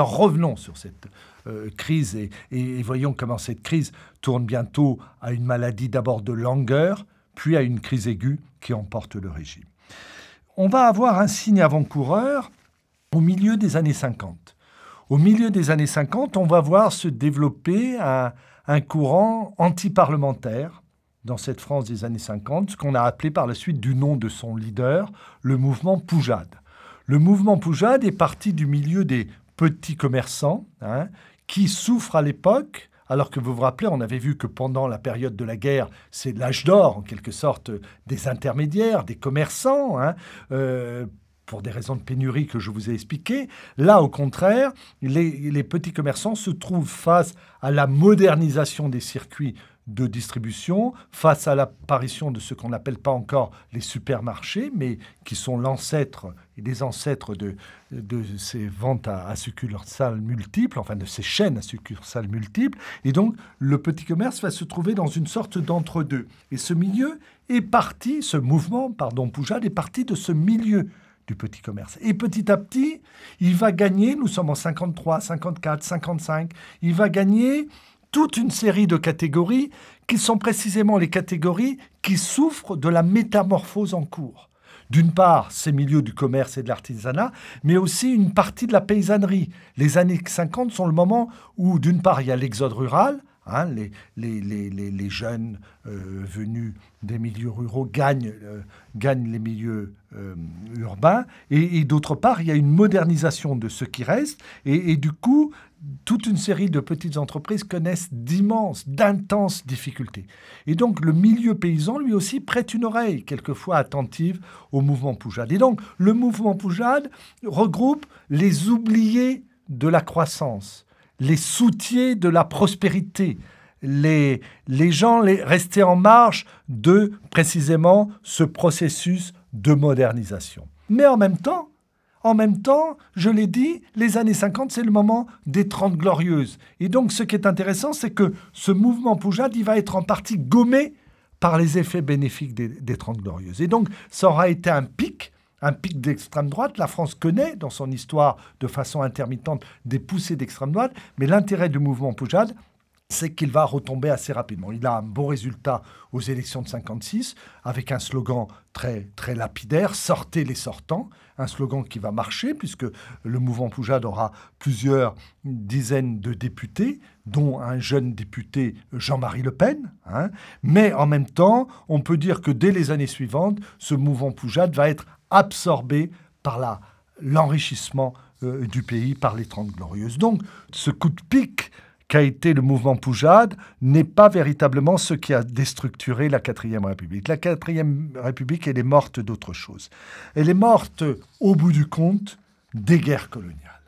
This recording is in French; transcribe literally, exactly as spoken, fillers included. Alors revenons sur cette euh, crise et, et voyons comment cette crise tourne bientôt à une maladie d'abord de langueur, puis à une crise aiguë qui emporte le régime. On va avoir un signe avant-coureur au milieu des années cinquante. Au milieu des années cinquante, on va voir se développer un, un courant antiparlementaire dans cette France des années cinquante, ce qu'on a appelé par la suite du nom de son leader, le mouvement Poujade. Le mouvement Poujade est parti du milieu des petits commerçants hein, qui souffrent à l'époque, alors que vous vous rappelez, on avait vu que pendant la période de la guerre, c'est l'âge d'or en quelque sorte des intermédiaires, des commerçants, hein, euh, pour des raisons de pénurie que je vous ai expliquées. Là, au contraire, les, les petits commerçants se trouvent face à la modernisation des circuits de distribution, face à l'apparition de ce qu'on n'appelle pas encore les supermarchés, mais qui sont l'ancêtre et des ancêtres de, de ces ventes à, à succursales multiples, enfin de ces chaînes à succursales multiples. Et donc, le petit commerce va se trouver dans une sorte d'entre-deux. Et ce milieu est parti, ce mouvement, pardon, Poujade, est parti de ce milieu du petit commerce. Et petit à petit, il va gagner, nous sommes en cinquante-trois, cinquante-quatre, cinquante-cinq, il va gagner toute une série de catégories qui sont précisément les catégories qui souffrent de la métamorphose en cours. D'une part, ces milieux du commerce et de l'artisanat, mais aussi une partie de la paysannerie. Les années cinquante sont le moment où, d'une part, il y a l'exode rural, hein, les, les, les, les, les jeunes euh, venus des milieux ruraux gagnent, euh, gagnent les milieux euh, urbains, et, et d'autre part, il y a une modernisation de ce qui reste, et, et du coup, toute une série de petites entreprises connaissent d'immenses, d'intenses difficultés. Et donc, le milieu paysan, lui aussi, prête une oreille, quelquefois attentive, au mouvement Poujade. Et donc, le mouvement Poujade regroupe les oubliés de la croissance, les soutiers de la prospérité, les, les gens les, restés en marge de, précisément, ce processus de modernisation. Mais en même temps, En même temps, je l'ai dit, les années cinquante, c'est le moment des trente glorieuses. Et donc, ce qui est intéressant, c'est que ce mouvement Poujade, il va être en partie gommé par les effets bénéfiques des, des trente glorieuses. Et donc, ça aura été un pic, un pic d'extrême droite. La France connaît, dans son histoire, de façon intermittente, des poussées d'extrême droite. Mais l'intérêt du mouvement Poujade, c'est qu'il va retomber assez rapidement. Il a un bon résultat aux élections de cinquante-six, avec un slogan très, très lapidaire, « Sortez les sortants », un slogan qui va marcher, puisque le mouvement Poujade aura plusieurs dizaines de députés, dont un jeune député, Jean-Marie Le Pen. Hein. Mais en même temps, on peut dire que dès les années suivantes, ce mouvement Poujade va être absorbé par l'enrichissement euh, du pays, par les trente glorieuses. Donc, ce coup de pique qu'a été le mouvement Poujade n'est pas véritablement ce qui a déstructuré la Quatrième République. La Quatrième République, elle est morte d'autre chose. Elle est morte, au bout du compte, des guerres coloniales.